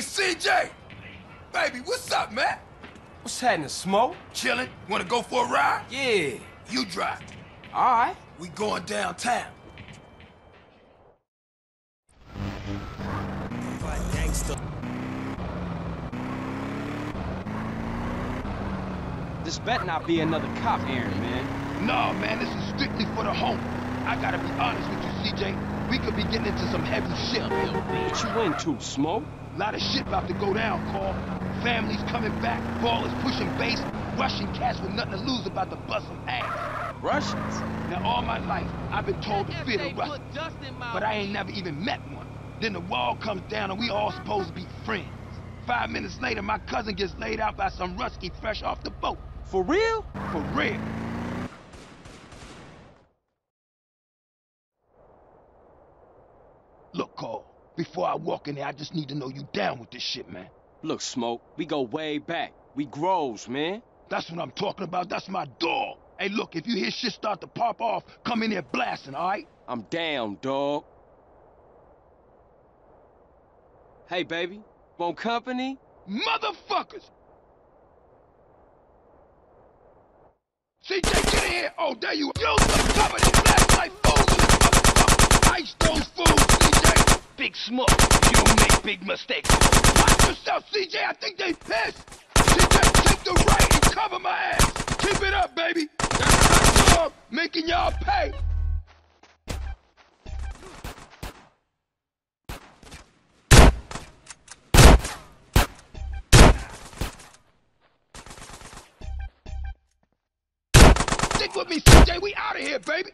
Hey, CJ! Baby, what's up, man? What's happening, Smoke? Chillin'? Wanna go for a ride? Yeah. You drive. All right. We going downtown. This better not be another cop errand, man. No, man, this is strictly for the home. I gotta be honest with you, CJ. We could be getting into some heavy shit. What you into, Smoke? A lot of shit about to go down, Carl. Families coming back, ballers pushing base, Russian cats with nothing to lose about to bust some ass. Russians? Now, all my life, I've been told to fear the Russians, but I ain't never even met one. Then the wall comes down and we all supposed to be friends. 5 minutes later, my cousin gets laid out by some Rusky fresh off the boat. For real? For real. Look, Carl, before I walk in there, I just need to know you down with this shit, man. Look, Smoke, we go way back. We grows, man. That's what I'm talking about. That's my dog. Hey, look, if you hear shit start to pop off, come in there blasting, all right? I'm down, dog. Hey, baby, want company? Motherfuckers! CJ, get in here! Oh, there you are! Use the cover! They blast like fools in the motherfucker! Ice those fools, CJ! Big Smoke, you don't make big mistakes! Watch yourself, CJ! I think they pissed! CJ, take the right and cover my ass! Keep it up, baby! That's my dog, making y'all pay! Stick with me, CJ. We out of here, baby.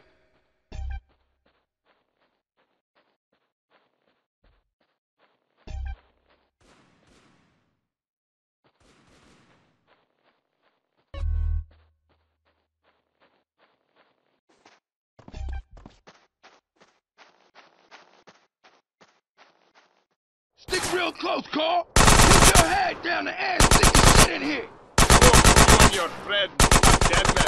Stick real close, Carl. Put your head down the ass. Stick your shit in here. Put on your thread, dead man.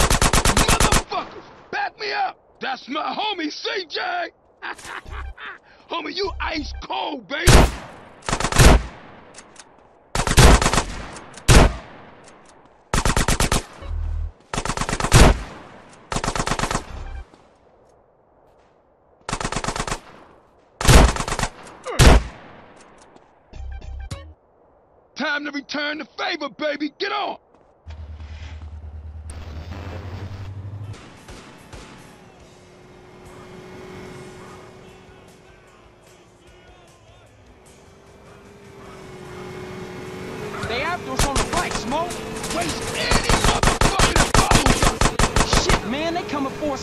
Back me up! That's my homie, CJ! Homie, you ice cold, baby! Time to return the favor, baby! Get on!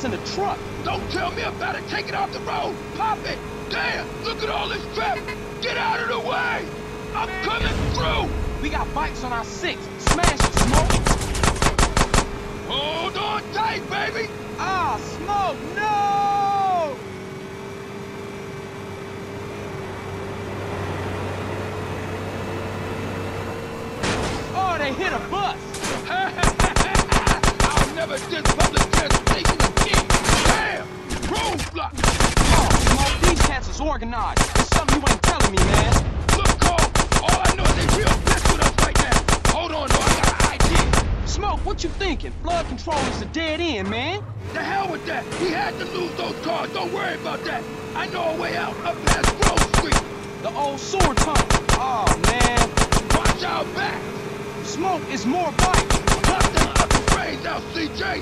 In the truck. Don't tell me about it. Take it off the road. Pop it. Damn, look at all this traffic. Get out of the way. I'm coming through. We got bikes on our six. Smash it, Smoke. Hold on tight, baby. Ah, Smoke, no. Oh, they hit a bus. I'll never did public transportation. Roadblock! Oh, Smoke, these cats is organized. There's something you ain't telling me, man. Look, Carl, all I know is they real pissed with us right now. Hold on, though, I got an idea. Smoke, what you thinking? Flood control is a dead end, man. The hell with that. We had to lose those cars. Don't worry about that. I know a way out, up past Grove Street. The old sewer tunnel. Oh, man. Watch out back. Smoke, it's more bikes. Pop that upper brains out, CJ.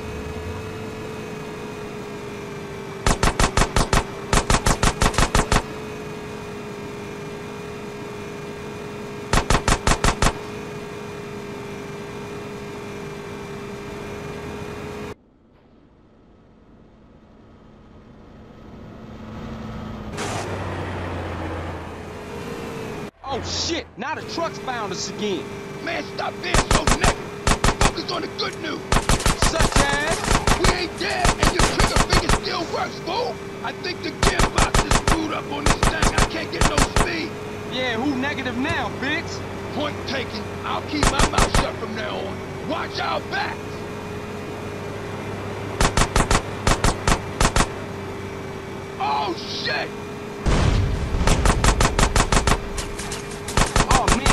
Oh shit, now the truck's found us again. Man, stop being so negative. Focus on the good news. Such as? We ain't dead and your trigger finger still works, fool. I think the gearbox is screwed up on this thing. I can't get no speed. Yeah, who negative now, bitch? Point taken. I'll keep my mouth shut from now on. Watch our backs. Oh shit! Oh, man.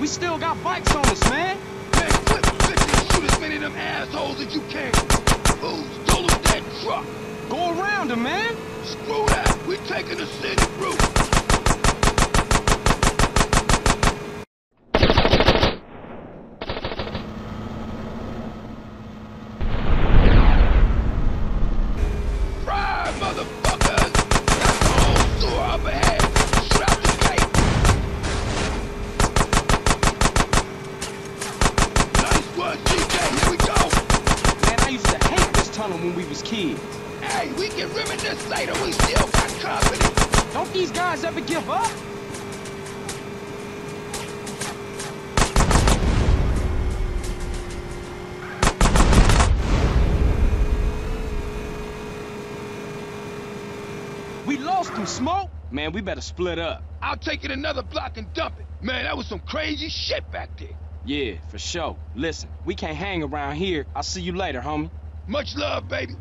We still got bikes on us, man. Man, flip, and shoot as many of them assholes as you can. Who stole that truck? Go around them, man. Screw that. We taking the city route. Smoke? Man, we better split up. I'll take it another block and dump it. Man, that was some crazy shit back there. Yeah, for sure. Listen, we can't hang around here. I'll see you later, homie. Much love, baby.